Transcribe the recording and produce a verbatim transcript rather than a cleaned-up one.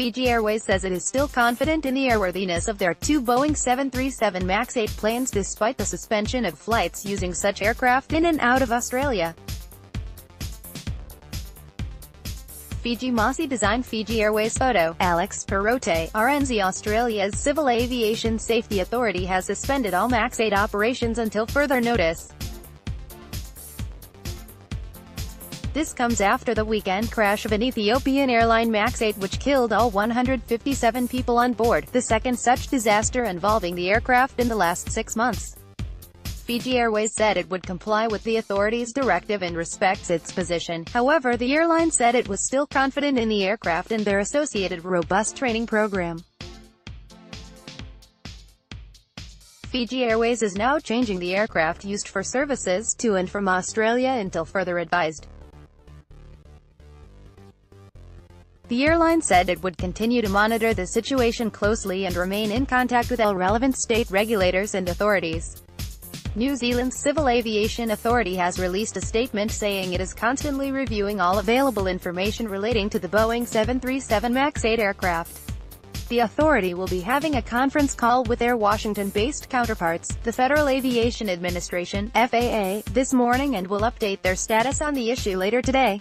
Fiji Airways says it is still confident in the airworthiness of their two Boeing seven thirty-seven max eight planes despite the suspension of flights using such aircraft in and out of Australia. Fiji Mossy Design Fiji Airways photo, Alex Perrottet, R N Z. Australia's Civil Aviation Safety Authority has suspended all max eight operations until further notice. This comes after the weekend crash of an Ethiopian Airline max eight which killed all one hundred fifty-seven people on board, the second such disaster involving the aircraft in the last six months. Fiji Airways said it would comply with the authority's directive and respects its position. However, the airline said it was still confident in the aircraft and their associated robust training program. Fiji Airways is now changing the aircraft used for services to and from Australia until further advised. The airline said it would continue to monitor the situation closely and remain in contact with all relevant state regulators and authorities. New Zealand's Civil Aviation Authority has released a statement saying it is constantly reviewing all available information relating to the Boeing seven thirty-seven max eight aircraft. The authority will be having a conference call with their Washington-based counterparts, the Federal Aviation Administration, F A A, this morning and will update their status on the issue later today.